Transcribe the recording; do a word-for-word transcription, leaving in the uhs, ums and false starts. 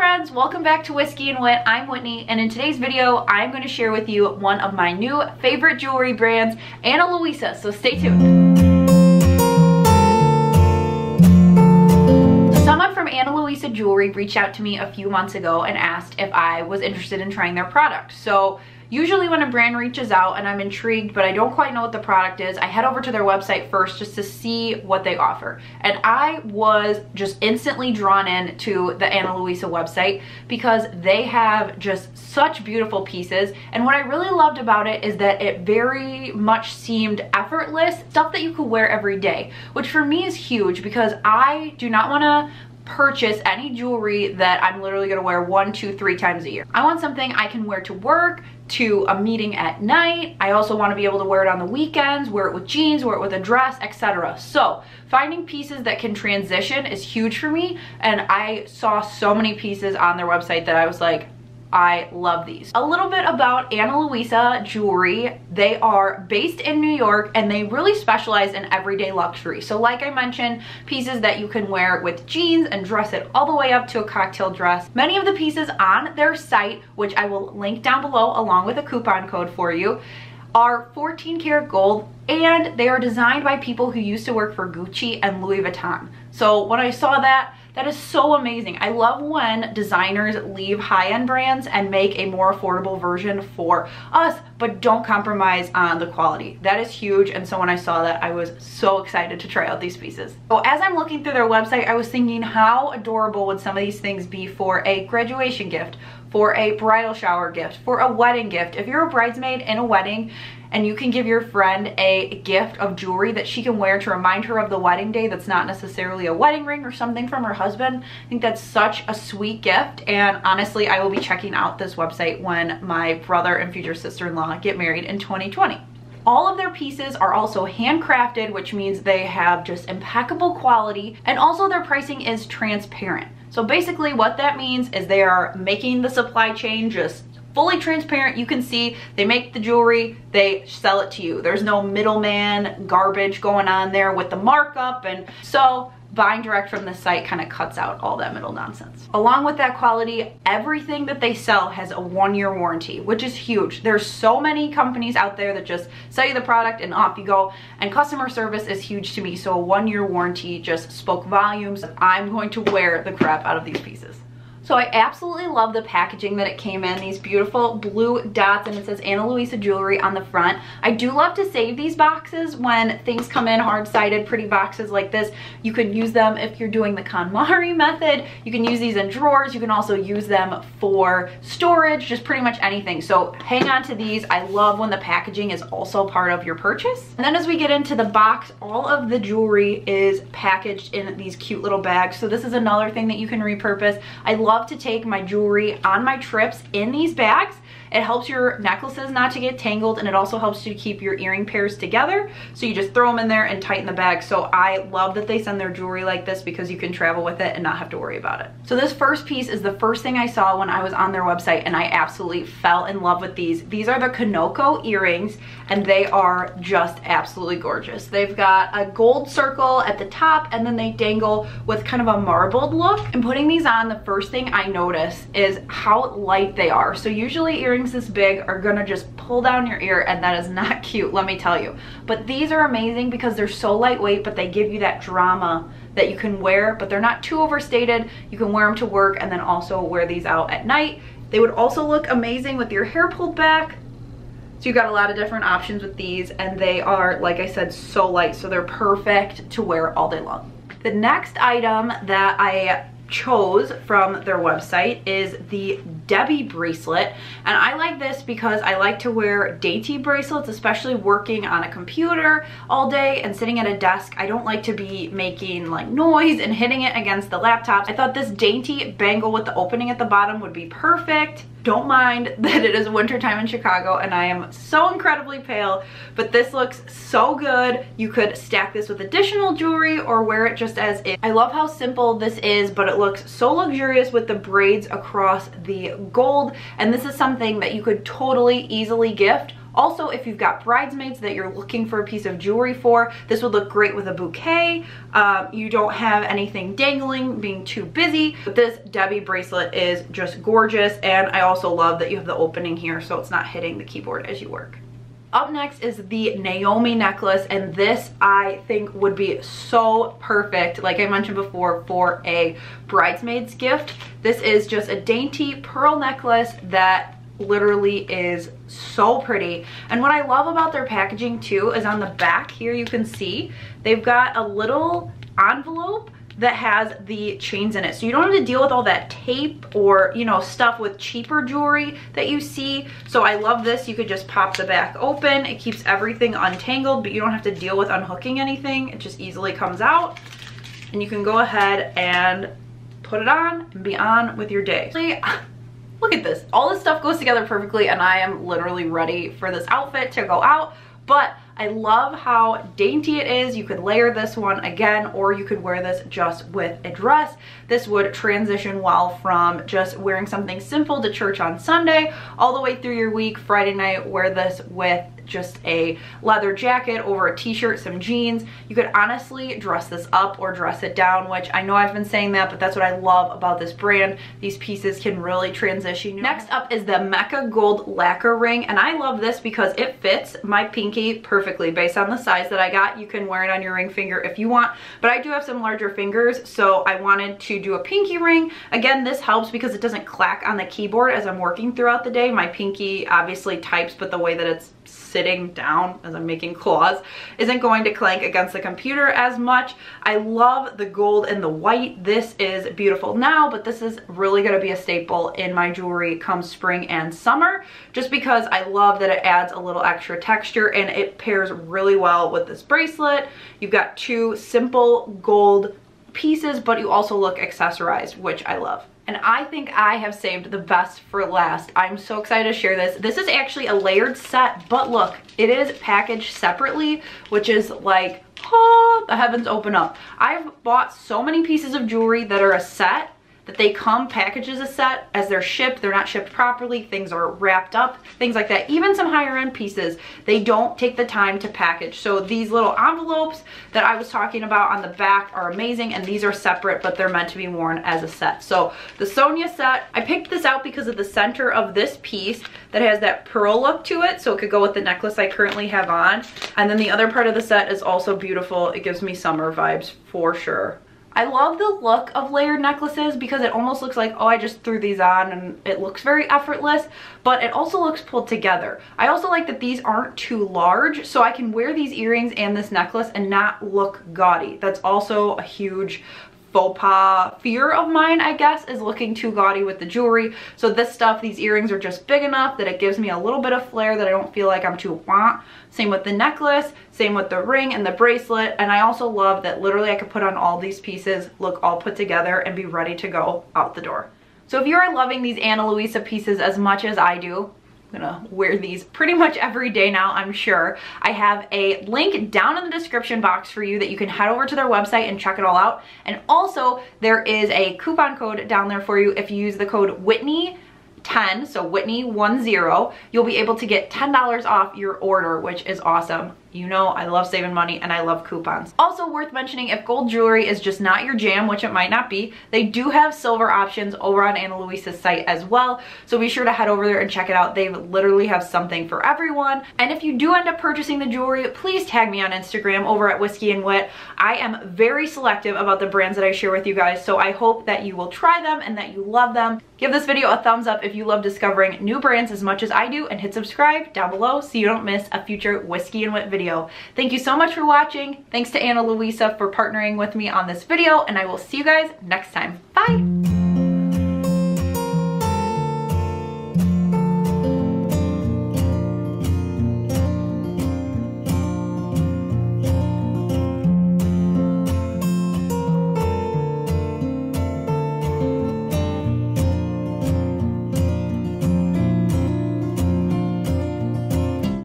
friends, welcome back to Whiskey and Whit. I'm Whitney, and in today's video, I'm going to share with you one of my new favorite jewelry brands, Ana Luisa, so stay tuned. Someone from Ana Luisa Jewelry reached out to me a few months ago and asked if I was interested in trying their product. So usually when a brand reaches out and I'm intrigued, but I don't quite know what the product is, I head over to their website first just to see what they offer. And I was just instantly drawn in to the Ana Luisa website because they have just such beautiful pieces. And what I really loved about it is that it very much seemed effortless, stuff that you could wear every day, which for me is huge because I do not want to purchase any jewelry that I'm literally gonna wear one, two, three times a year. I want something I can wear to work, to a meeting at night. I also want to be able to wear it on the weekends, wear it with jeans, wear it with a dress, et cetera. So finding pieces that can transition is huge for me, and I saw so many pieces on their website that I was like, I love these. A little bit about Ana Luisa Jewelry. They are based in New York and they really specialize in everyday luxury. So like I mentioned, pieces that you can wear with jeans and dress it all the way up to a cocktail dress. Many of the pieces on their site, which I will link down below along with a coupon code for you, are fourteen karat gold, and they are designed by people who used to work for Gucci and Louis Vuitton. So when I saw that, that is so amazing. I love when designers leave high-end brands and make a more affordable version for us, but don't compromise on the quality. That is huge, and so when I saw that, I was so excited to try out these pieces. So as I'm looking through their website, I was thinking, how adorable would some of these things be for a graduation gift, for a bridal shower gift, for a wedding gift? If you're a bridesmaid in a wedding, and you can give your friend a gift of jewelry that she can wear to remind her of the wedding day, that's not necessarily a wedding ring or something from her husband, I think that's such a sweet gift. And honestly, I will be checking out this website when my brother and future sister-in-law get married in twenty twenty. All of their pieces are also handcrafted, which means they have just impeccable quality, and also their pricing is transparent. So basically what that means is they are making the supply chain just fully transparent. You can see they make the jewelry, they sell it to you. There's no middleman garbage going on there with the markup, and so buying direct from the site kind of cuts out all that middle nonsense. Along with that quality, everything that they sell has a one-year warranty, which is huge. There's so many companies out there that just sell you the product and off you go, and customer service is huge to me, so a one-year warranty just spoke volumes. I'm going to wear the crap out of these pieces. So I absolutely love the packaging that it came in, these beautiful blue dots, and it says Ana Luisa Jewelry on the front. I do love to save these boxes when things come in hard-sided, pretty boxes like this. You can use them if you're doing the KonMari method. You can use these in drawers. You can also use them for storage, just pretty much anything. So hang on to these. I love when the packaging is also part of your purchase. And then as we get into the box, all of the jewelry is packaged in these cute little bags. So this is another thing that you can repurpose. I love to take my jewelry on my trips in these bags. It helps your necklaces not to get tangled, and it also helps you keep your earring pairs together. So you just throw them in there and tighten the bag. So I love that they send their jewelry like this because you can travel with it and not have to worry about it. So this first piece is the first thing I saw when I was on their website, and I absolutely fell in love with these. These are the Kanoko earrings, and they are just absolutely gorgeous. They've got a gold circle at the top, and then they dangle with kind of a marbled look. And putting these on, the first thing I notice is how light they are. So usually earrings this big are gonna just pull down your ear, and that is not cute, let me tell you. But these are amazing because they're so lightweight, but they give you that drama that you can wear, but they're not too overstated. You can wear them to work and then also wear these out at night. They would also look amazing with your hair pulled back. So you got a lot of different options with these, and they are, like I said, so light, so they're perfect to wear all day long. The next item that I chose from their website is the Debbie bracelet, and I like this because I like to wear dainty bracelets, especially working on a computer all day and sitting at a desk. I don't like to be making like noise and hitting it against the laptop. I thought this dainty bangle with the opening at the bottom would be perfect. Don't mind that it is wintertime in Chicago and I am so incredibly pale, but this looks so good. You could stack this with additional jewelry or wear it just as is. I love how simple this is, but it looks so luxurious with the braids across the gold, and this is something that you could totally easily gift Also, if you've got bridesmaids that you're looking for a piece of jewelry for, this would look great with a bouquet. Um, you don't have anything dangling, being too busy. But this Debbie bracelet is just gorgeous, and I also love that you have the opening here so it's not hitting the keyboard as you work. Up next is the Naomi necklace, and this I think would be so perfect, like I mentioned before, for a bridesmaid's gift. This is just a dainty pearl necklace that literally is so pretty. And what I love about their packaging too is on the back here you can see they've got a little envelope that has the chains in it, so you don't have to deal with all that tape or, you know, stuff with cheaper jewelry that you see. So I love this. You could just pop the back open, it keeps everything untangled, but you don't have to deal with unhooking anything. It just easily comes out and you can go ahead and put it on and be on with your day. Look at this. All this stuff goes together perfectly, and I am literally ready for this outfit to go out. But I love how dainty it is. You could layer this one again, or you could wear this just with a dress. This would transition well from just wearing something simple to church on Sunday all the way through your week. Friday night, wear this with just a leather jacket over a t-shirt, some jeans. You could honestly dress this up or dress it down, which I know I've been saying that, but that's what I love about this brand. These pieces can really transition. Next up is the Mecca gold lacquer ring, and I love this because it fits my pinky perfectly. Based on the size that I got, you can wear it on your ring finger if you want, but I do have some larger fingers, so I wanted to do a pinky ring. Again, this helps because it doesn't clack on the keyboard as I'm working throughout the day. My pinky obviously types, but the way that it's sitting down as I'm making claws isn't going to clank against the computer as much. I love the gold and the white. This is beautiful now, but this is really going to be a staple in my jewelry come spring and summer, just because I love that it adds a little extra texture and it pairs really well with this bracelet. You've got two simple gold pieces, but you also look accessorized, which I love. And I think I have saved the best for last. I'm so excited to share this. This is actually a layered set, but look, it is packaged separately, which is like, oh, the heavens open up. I've bought so many pieces of jewelry that are a set, that they come packaged as a set. As they're shipped, they're not shipped properly, things are wrapped up, things like that. Even some higher end pieces, they don't take the time to package. So these little envelopes that I was talking about on the back are amazing, and these are separate, but they're meant to be worn as a set. So the Sonia set, I picked this out because of the center of this piece that has that pearl look to it, so it could go with the necklace I currently have on. And then the other part of the set is also beautiful. It gives me summer vibes for sure. I love the look of layered necklaces because it almost looks like, oh, I just threw these on, and it looks very effortless, but it also looks pulled together. I also like that these aren't too large, so I can wear these earrings and this necklace and not look gaudy. That's also a huge faux pas fear of mine, I guess, is looking too gaudy with the jewelry. So this stuff, these earrings are just big enough that it gives me a little bit of flair that I don't feel like I'm too wah. Same with the necklace, same with the ring and the bracelet. And I also love that literally I could put on all these pieces, look all put together, and be ready to go out the door. So if you are loving these Ana Luisa pieces as much as I do, I'm gonna wear these pretty much every day now, I'm sure. I have a link down in the description box for you that you can head over to their website and check it all out. And also there is a coupon code down there for you. If you use the code Whitney ten, so Whitney ten, you'll be able to get ten dollars off your order, which is awesome. You know I love saving money and I love coupons. Also worth mentioning, if gold jewelry is just not your jam, which it might not be, they do have silver options over on Ana Luisa's site as well, so be sure to head over there and check it out. They literally have something for everyone. And if you do end up purchasing the jewelry, please tag me on Instagram over at Whiskey and Whit. I am very selective about the brands that I share with you guys, so I hope that you will try them and that you love them. Give this video a thumbs up if you love discovering new brands as much as I do, and hit subscribe down below so you don't miss a future Whiskey and Whit video. Video. Thank you so much for watching. Thanks to Ana Luisa for partnering with me on this video, and I will see you guys next time. Bye!